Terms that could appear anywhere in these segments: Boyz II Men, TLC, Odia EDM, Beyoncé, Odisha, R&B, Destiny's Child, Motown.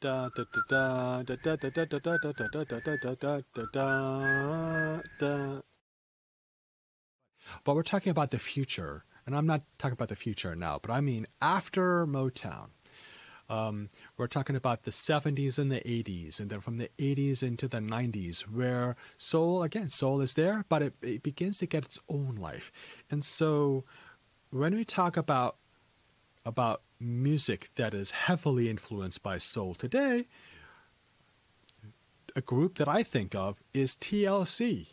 But we're talking about the future, and I'm not talking about the future now, but I mean after Motown. We're talking about the 70s and the 80s, and then from the 80s into the 90s, where soul, again, soul is there, but it begins to get its own life. And so when we talk about music that is heavily influenced by soul today, a group that I think of is TLC.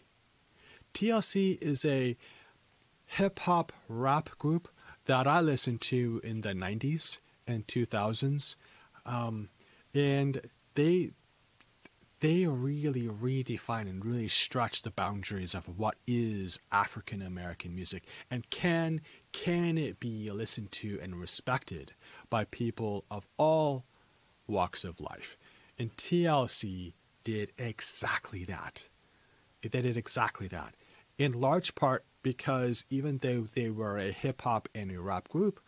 TLC is a hip-hop rap group that I listened to in the 90s. And 2000s, and they really redefine and really stretch the boundaries of what is African American music, and can it be listened to and respected by people of all walks of life? And TLC did exactly that. They did exactly that, in large part because even though they were a hip hop and a rap group,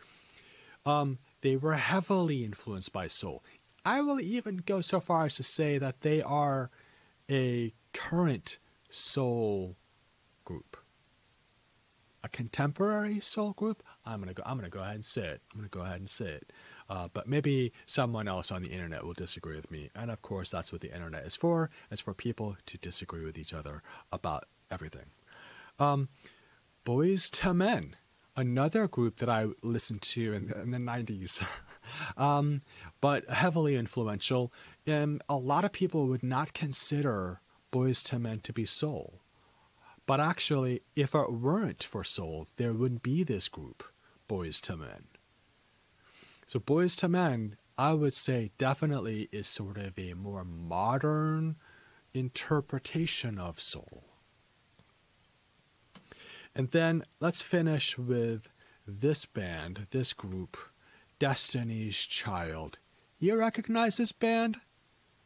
they were heavily influenced by soul. I will even go so far as to say that they are a current soul group, a contemporary soul group. I'm gonna go ahead and say it. But maybe someone else on the internet will disagree with me, and of course, that's what the internet is for. It's for people to disagree with each other about everything. Boyz II Men. Another group that I listened to in the 90s, but heavily influential. And a lot of people would not consider Boyz II Men to be soul. But actually, if it weren't for soul, there wouldn't be this group, Boyz II Men. So Boyz II Men, I would say, definitely is sort of a more modern interpretation of soul. And then let's finish with this band, this group, Destiny's Child. You recognize this band?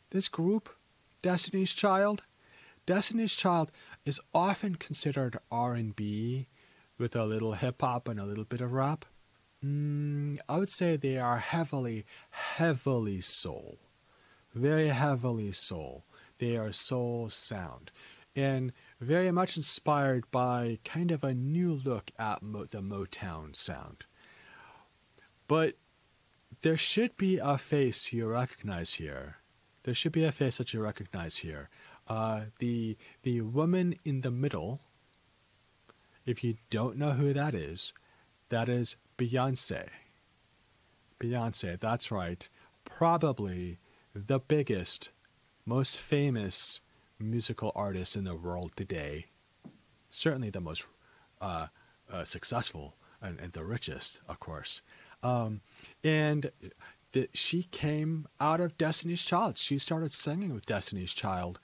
This group, Destiny's Child? Destiny's Child is often considered R&B with a little hip-hop and a little bit of rap. I would say they are heavily, heavily soul. Very heavily soul. They are soul sound. And very much inspired by kind of a new look at the Motown sound. But there should be a face you recognize here. There should be a face that you recognize here. The woman in the middle, if you don't know who that is Beyoncé. Beyoncé, that's right. Probably the biggest, most famous musical artists in the world today, certainly the most successful and the richest, of course. She came out of Destiny's Child. She started singing with Destiny's Child,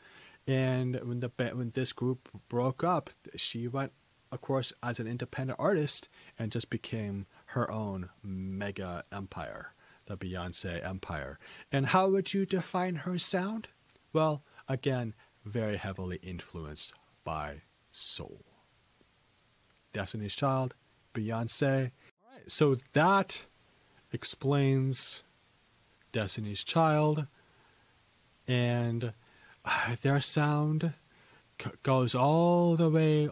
and when this group broke up, she went, of course, as an independent artist and just became her own mega empire, the Beyoncé empire. And how would you define her sound? Well, again, very heavily influenced by soul. Destiny's Child, Beyoncé. All right, so that explains Destiny's Child, and their sound goes all the way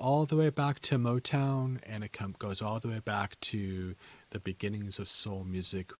back to Motown, and it goes all the way back to the beginnings of soul music.